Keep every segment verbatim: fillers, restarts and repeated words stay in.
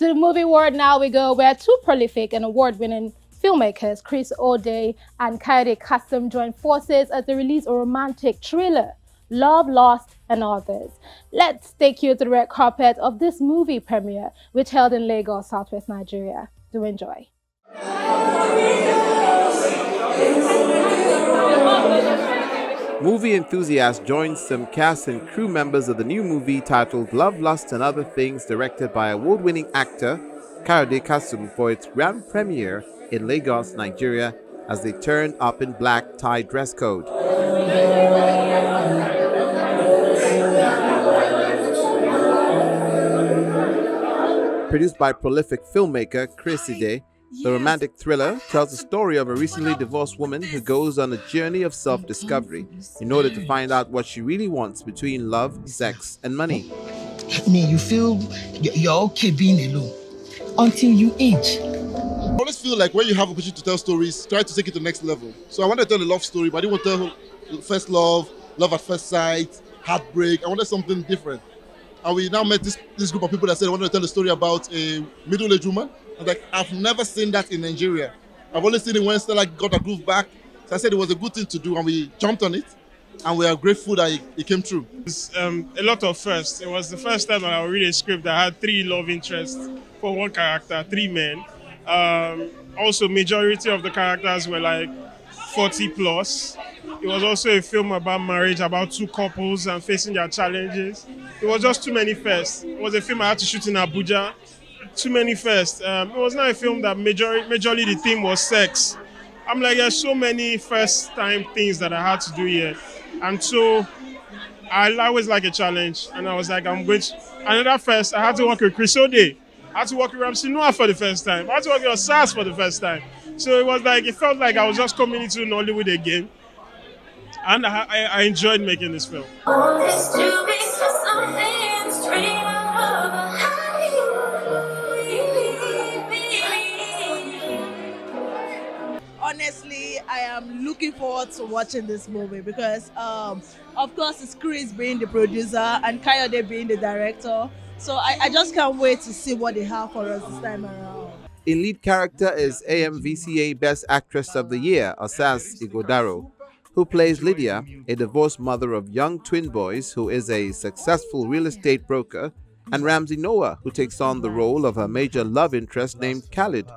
To the movie world now we go, where two prolific and award-winning filmmakers, Chris Odeh and Kayode Kasum, joined forces as they release a romantic thriller, Love, Lust, and Others. Let's take you to the red carpet of this movie premiere, which held in Lagos, Southwest Nigeria. Do enjoy. Movie enthusiasts joined some cast and crew members of the new movie titled Love, Lust and Other Things, directed by award-winning actor Kayode Kasum, for its grand premiere in Lagos, Nigeria, as they turned up in black tie dress code. Produced by prolific filmmaker Chris Odeh, the romantic thriller tells the story of a recently divorced woman who goes on a journey of self-discovery in order to find out what she really wants between love, sex, and money. I mean, you feel you're okay being alone until you age. I always feel like when you have opportunity to tell stories, try to take it to the next level. So I wanted to tell a love story, but I didn't want to tell first love, love at first sight, heartbreak. I wanted something different. And we now met this, this group of people that said I wanted to tell a story about a middle-aged woman. I was like, I've never seen that in Nigeria. I've only seen it when Stella got her groove back. So I said it was a good thing to do, and we jumped on it, and we are grateful that it, it came true. It's um, a lot of firsts. It was the first time that I read a script that had three love interests for one character, three men. Um, also, majority of the characters were like forty plus. It was also a film about marriage, about two couples and facing their challenges. It was just too many firsts. It was a film I had to shoot in Abuja. Too many firsts. Um, it was not a film that majorly, majorly the theme was sex. I'm like, there's so many first-time things that I had to do here. And so I always like a challenge. And I was like, I'm going to... Another first, I had to work with Chris Odeh. I had to work with Ramsey Nouah for the first time. I had to work with Osas for the first time. So it was like, it felt like I was just coming into Nollywood again. And I, I, I enjoyed making this film. All this to be just something's dream. Honestly, I am looking forward to watching this movie because, um, of course, it's Chris being the producer and Kayode being the director. So I, I just can't wait to see what they have for us this time around. In lead character is A M V C A Best Actress of the Year, Osas Ighodaro, who plays Lydia, a divorced mother of young twin boys who is a successful real estate broker, and Ramsey Nouah, who takes on the role of her major love interest named Khalid,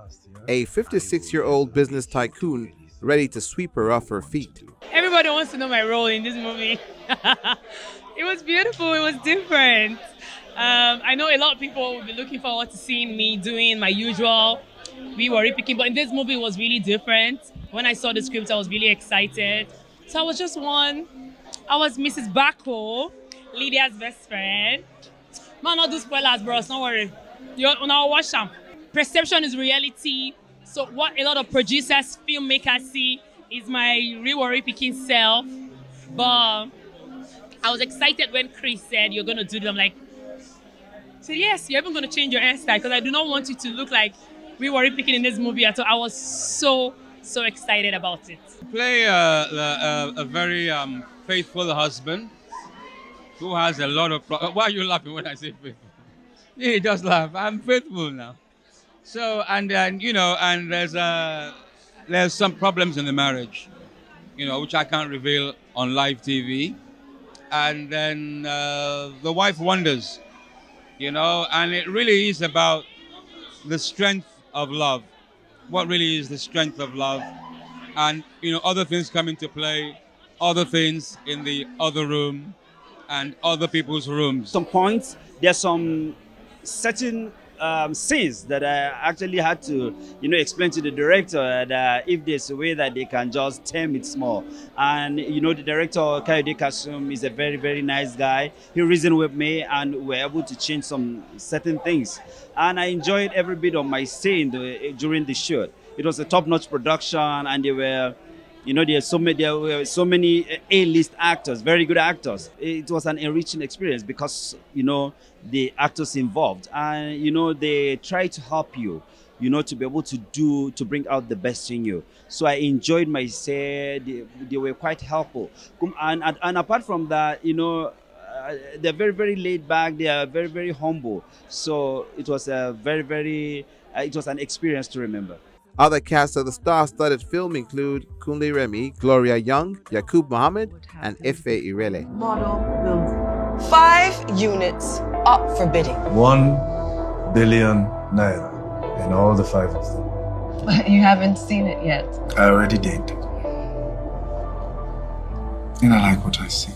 a fifty-six-year-old business tycoon ready to sweep her off her feet. Everybody wants to know my role in this movie. It was beautiful, it was different. Um, I know a lot of people will be looking forward to seeing me doing my usual, we were repeating, but in this movie it was really different. When I saw the script, I was really excited. So I was just one, I was Missus Bako, Lydia's best friend. Man, not do spoilers, bros, don't worry. You're on our watch them. Perception is reality. So what a lot of producers, filmmakers see is my reward picking self. But I was excited when Chris said, you're going to do them. Like, so yes, you're even going to change your hairstyle because I do not want you to look like reward picking in this movie at all. I was so, so excited about it. Play a, a, a very um, faithful husband who has a lot of problems. Why are you laughing when I say faithful? He does laugh. I'm faithful now. So, and then, you know, and there's, uh, there's some problems in the marriage, you know, which I can't reveal on live T V. And then uh, the wife wonders, you know, and it really is about the strength of love. What really is the strength of love? And, you know, other things come into play, other things in the other room and other people's rooms. Some points, there's some certain... Um, scenes that I actually had to, you know, explain to the director that if there's a way that they can just tame it small. And, you know, the director, Kayode Kasum, is a very, very nice guy. He reasoned with me and we were able to change some certain things. And I enjoyed every bit of my stay in the, during the shoot. It was a top-notch production and they were... You know, there, are so many, there were so many A-list actors, very good actors. It was an enriching experience because, you know, the actors involved. And, you know, they try to help you, you know, to be able to do, to bring out the best in you. So I enjoyed my say. They, they were quite helpful. And, and, and apart from that, you know, uh, they're very, very laid back. They are very, very humble. So it was a very, very, uh, it was an experience to remember. Other cast of the star-studded film include Kunle Remi, Gloria Young, Yakubu Muhammad, and Efe Irele. Model room. Five units up for bidding. One billion naira in all the five of them. But you haven't seen it yet. I already did. And I like what I see.